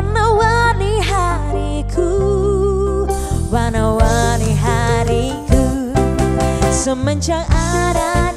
Warna-warni hariku, warna-warni hariku, semenjak ada